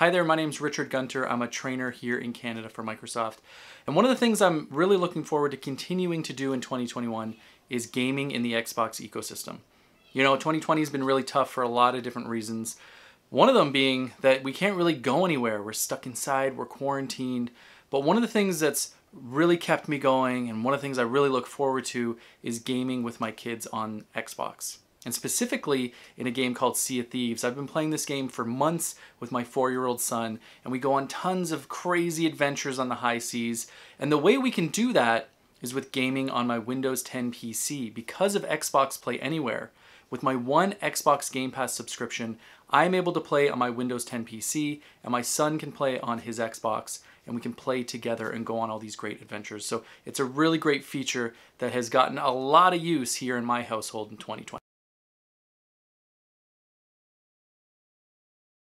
Hi there, my name's Richard Gunter. I'm a trainer here in Canada for Microsoft. And one of the things I'm really looking forward to continuing to do in 2021 is gaming in the Xbox ecosystem. You know, 2020 has been really tough for a lot of different reasons. One of them being that we can't really go anywhere. We're stuck inside, we're quarantined. But one of the things that's really kept me going and one of the things I really look forward to is gaming with my kids on Xbox. And specifically in a game called Sea of Thieves. I've been playing this game for months with my four-year-old son, and we go on tons of crazy adventures on the high seas. And the way we can do that is with gaming on my Windows 10 PC. Because of Xbox Play Anywhere, with my one Xbox Game Pass subscription, I'm able to play on my Windows 10 PC, and my son can play on his Xbox, and we can play together and go on all these great adventures. So it's a really great feature that has gotten a lot of use here in my household in 2020.